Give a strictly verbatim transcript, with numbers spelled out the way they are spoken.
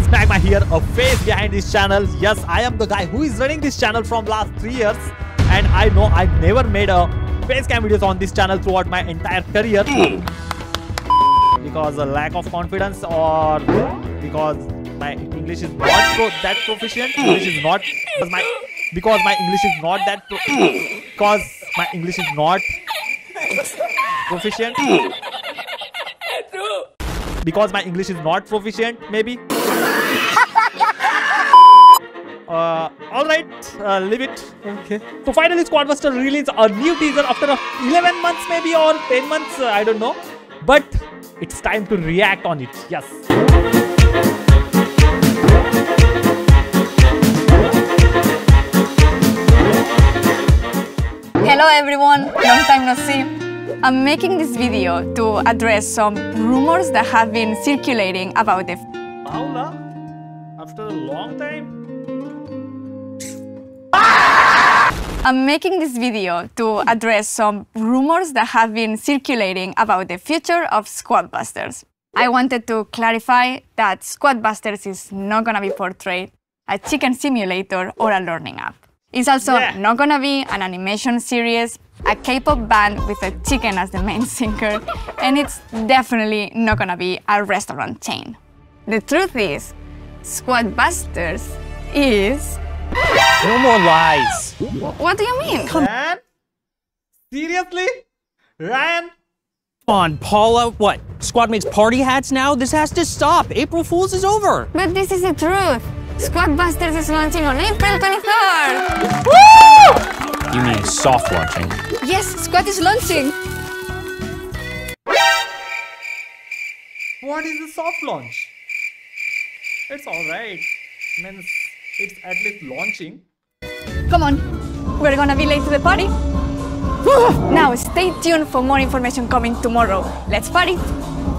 guys, MAGMA here, a face behind this channel. Yes, I am the guy who is running this channel from last three years, and I know I never made a facecam videos on this channel throughout my entire career because a lack of confidence or because my English is not so that proficient. English is not because my because my English is not that pro because my English is not proficient. Because my English is not proficient, maybe. uh, Alright, uh, leave it. Okay. So finally, Squad Buster released a new teaser after eleven months maybe, or ten months, uh, I don't know. But it's time to react on it, yes. Hello everyone, long time no see. I'm making this video to address some rumors that have been circulating about the Paula after a long time. I'm making this video to address some rumors that have been circulating about the future of Squad Busters. I wanted to clarify that Squad Busters is not gonna be portrayed a chicken simulator or a learning app. It's also yeah. not gonna be an animation series, a K-pop band with a chicken as the main singer, and it's definitely not gonna be a restaurant chain. The truth is, Squad Busters is... No more lies! What do you mean? Ryan? Seriously? Ryan? Come on, Paula, what? Squad makes party hats now? This has to stop! April Fool's is over! But this is the truth! Squad Busters is launching on April twenty-third! Woo! You mean soft launching? Yes, Squad is launching! What is a soft launch? It's alright. Means it's at least launching. Come on, we're gonna be late to the party. Now stay tuned for more information coming tomorrow. Let's party!